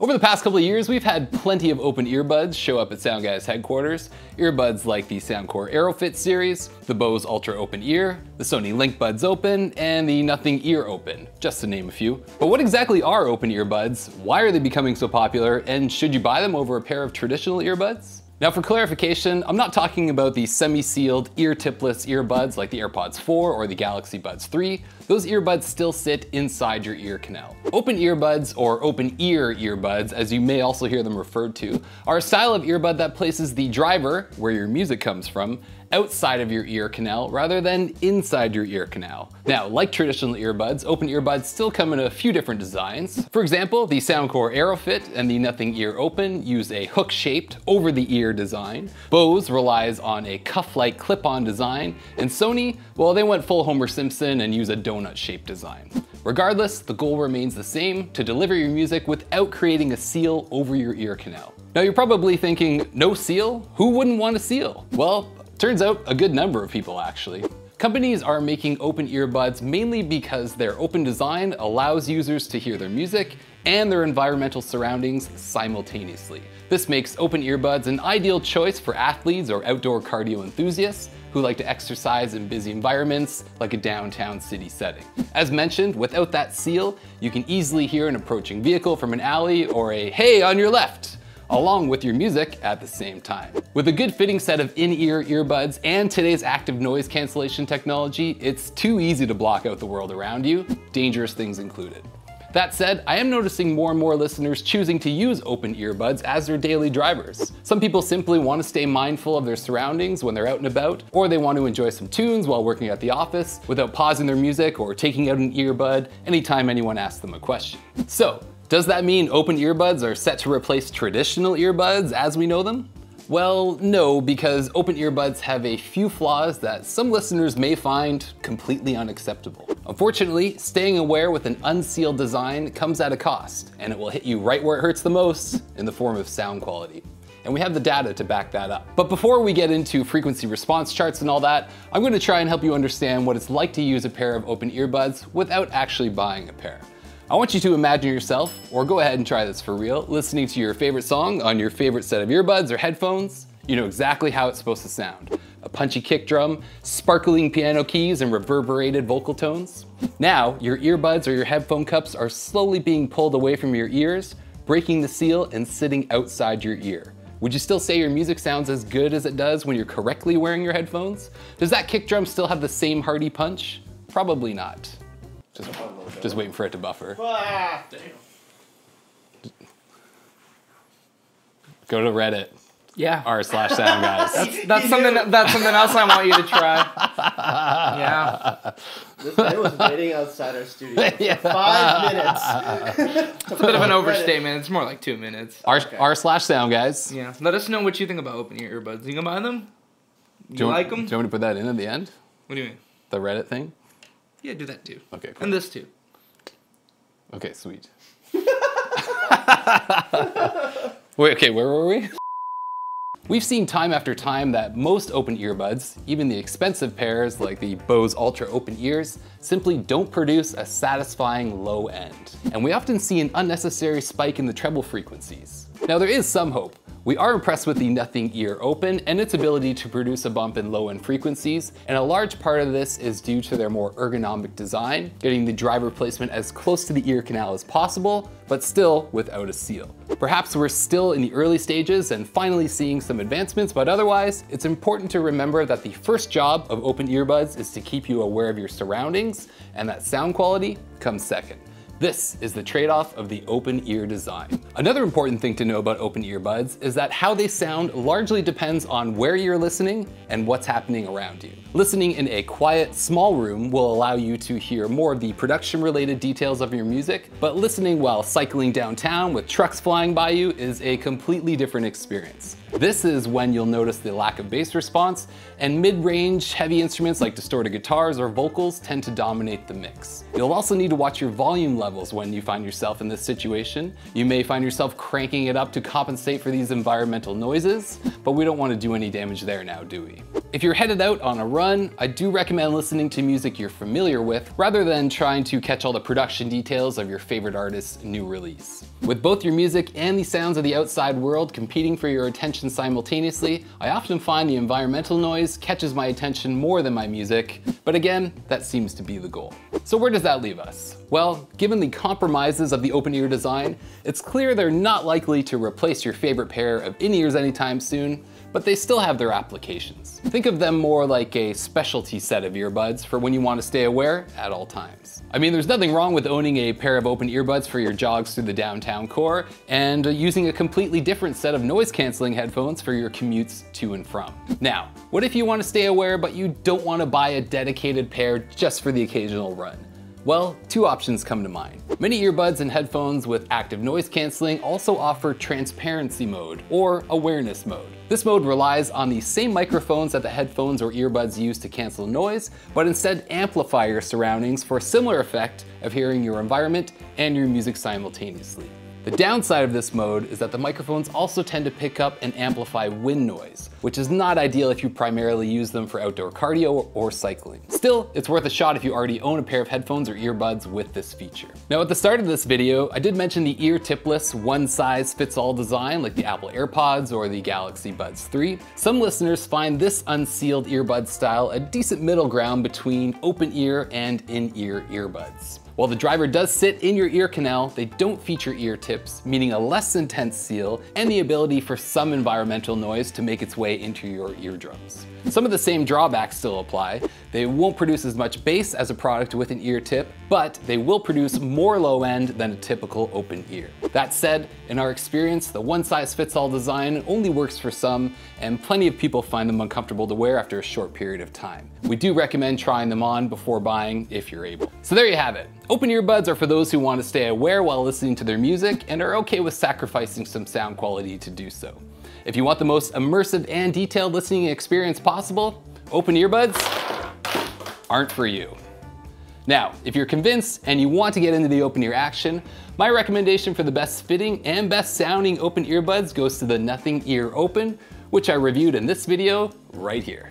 Over the past couple of years, we've had plenty of open earbuds show up at SoundGuys headquarters. Earbuds like the Soundcore AeroFit series, the Bose Ultra Open Ear, the Sony Link Buds Open, and the Nothing Ear Open, just to name a few. But what exactly are open earbuds? Why are they becoming so popular? And should you buy them over a pair of traditional earbuds? Now for clarification, I'm not talking about the semi-sealed ear-tipless earbuds like the AirPods 4 or the Galaxy Buds 3. Those earbuds still sit inside your ear canal. Open earbuds, or open ear earbuds, as you may also hear them referred to, are a style of earbud that places the driver, where your music comes from, outside of your ear canal rather than inside your ear canal. Now, like traditional earbuds, open earbuds still come in a few different designs. For example, the Soundcore AeroFit and the Nothing Ear Open use a hook-shaped, over-the-ear design. Bose relies on a cuff-like clip-on design, and Sony, well, they went full Homer Simpson and use a donut-shaped design. Regardless, the goal remains the same: to deliver your music without creating a seal over your ear canal. Now, you're probably thinking, no seal? Who wouldn't want a seal? Well, turns out a good number of people actually. Companies are making open earbuds mainly because their open design allows users to hear their music and their environmental surroundings simultaneously. This makes open earbuds an ideal choice for athletes or outdoor cardio enthusiasts who like to exercise in busy environments like a downtown city setting. As mentioned, without that seal, you can easily hear an approaching vehicle from an alley or a "hey, on your left," along with your music at the same time. With a good fitting set of in-ear earbuds and today's active noise cancellation technology, it's too easy to block out the world around you, dangerous things included. That said, I am noticing more and more listeners choosing to use open earbuds as their daily drivers. Some people simply want to stay mindful of their surroundings when they're out and about, or they want to enjoy some tunes while working at the office without pausing their music or taking out an earbud anytime anyone asks them a question. So, does that mean open earbuds are set to replace traditional earbuds as we know them? Well, no, because open earbuds have a few flaws that some listeners may find completely unacceptable. Unfortunately, staying aware with an unsealed design comes at a cost, and it will hit you right where it hurts the most, in the form of sound quality. And we have the data to back that up. But before we get into frequency response charts and all that, I'm going to try and help you understand what it's like to use a pair of open earbuds without actually buying a pair. I want you to imagine yourself, or go ahead and try this for real, listening to your favorite song on your favorite set of earbuds or headphones. You know exactly how it's supposed to sound. A punchy kick drum, sparkling piano keys, and reverberated vocal tones. Now, your earbuds or your headphone cups are slowly being pulled away from your ears, breaking the seal and sitting outside your ear. Would you still say your music sounds as good as it does when you're correctly wearing your headphones? Does that kick drum still have the same hearty punch? Probably not. Just waiting for it to buffer. Ah, damn. Go to Reddit. Yeah. r/SoundGuys. That's something else I want you to try. Yeah. This guy was waiting outside our studio for 5 minutes. It's a bit of an overstatement. It's more like 2 minutes. r/SoundGuys. Yeah. Let us know what you think about open ear earbuds. You gonna buy them? You like them? Do you want me to put that in at the end? What do you mean? The Reddit thing? Yeah, do that too. Okay, cool. And this too. Okay, sweet. Wait, okay, where were we? We've seen time after time that most open earbuds, even the expensive pairs like the Bose Ultra Open Ears, simply don't produce a satisfying low end. And we often see an unnecessary spike in the treble frequencies. Now there is some hope. We are impressed with the Nothing Ear Open and its ability to produce a bump in low-end frequencies, and a large part of this is due to their more ergonomic design, getting the driver placement as close to the ear canal as possible, but still without a seal. Perhaps we're still in the early stages and finally seeing some advancements, but otherwise, it's important to remember that the first job of open earbuds is to keep you aware of your surroundings, and that sound quality comes second. This is the trade-off of the open ear design. Another important thing to know about open earbuds is that how they sound largely depends on where you're listening and what's happening around you. Listening in a quiet, small room will allow you to hear more of the production-related details of your music, but listening while cycling downtown with trucks flying by you is a completely different experience. This is when you'll notice the lack of bass response, and mid-range heavy instruments like distorted guitars or vocals tend to dominate the mix. You'll also need to watch your volume levels when you find yourself in this situation. You may find yourself cranking it up to compensate for these environmental noises, but we don't want to do any damage there now, do we? If you're headed out on a run, I do recommend listening to music you're familiar with rather than trying to catch all the production details of your favorite artist's new release. With both your music and the sounds of the outside world competing for your attention simultaneously, I often find the environmental noise catches my attention more than my music, but again, that seems to be the goal. So where does that leave us? Well, given the compromises of the open ear design, it's clear they're not likely to replace your favorite pair of in-ears anytime soon, but they still have their applications. Think of them more like a specialty set of earbuds for when you want to stay aware at all times. I mean, there's nothing wrong with owning a pair of open earbuds for your jogs through the downtown core and using a completely different set of noise canceling headphones for your commutes to and from. Now, what if you want to stay aware but you don't want to buy a dedicated pair just for the occasional run? Well, two options come to mind. Many earbuds and headphones with active noise canceling also offer transparency mode or awareness mode. This mode relies on the same microphones that the headphones or earbuds use to cancel noise, but instead amplify your surroundings for a similar effect of hearing your environment and your music simultaneously. The downside of this mode is that the microphones also tend to pick up and amplify wind noise, which is not ideal if you primarily use them for outdoor cardio or cycling. Still, it's worth a shot if you already own a pair of headphones or earbuds with this feature. Now, at the start of this video, I did mention the ear tipless, one-size-fits-all design like the Apple AirPods or the Galaxy Buds 3. Some listeners find this unsealed earbud style a decent middle ground between open ear and in-ear earbuds. While the driver does sit in your ear canal, they don't feature ear tips, meaning a less intense seal and the ability for some environmental noise to make its way into your eardrums. Some of the same drawbacks still apply. They won't produce as much bass as a product with an ear tip, but they will produce more low end than a typical open ear. That said, in our experience, the one-size-fits-all design only works for some, and plenty of people find them uncomfortable to wear after a short period of time. We do recommend trying them on before buying if you're able. So there you have it. Open earbuds are for those who want to stay aware while listening to their music and are okay with sacrificing some sound quality to do so. If you want the most immersive and detailed listening experience possible, open earbuds aren't for you. Now, if you're convinced and you want to get into the open ear action, my recommendation for the best fitting and best sounding open earbuds goes to the Nothing Ear Open, which I reviewed in this video right here.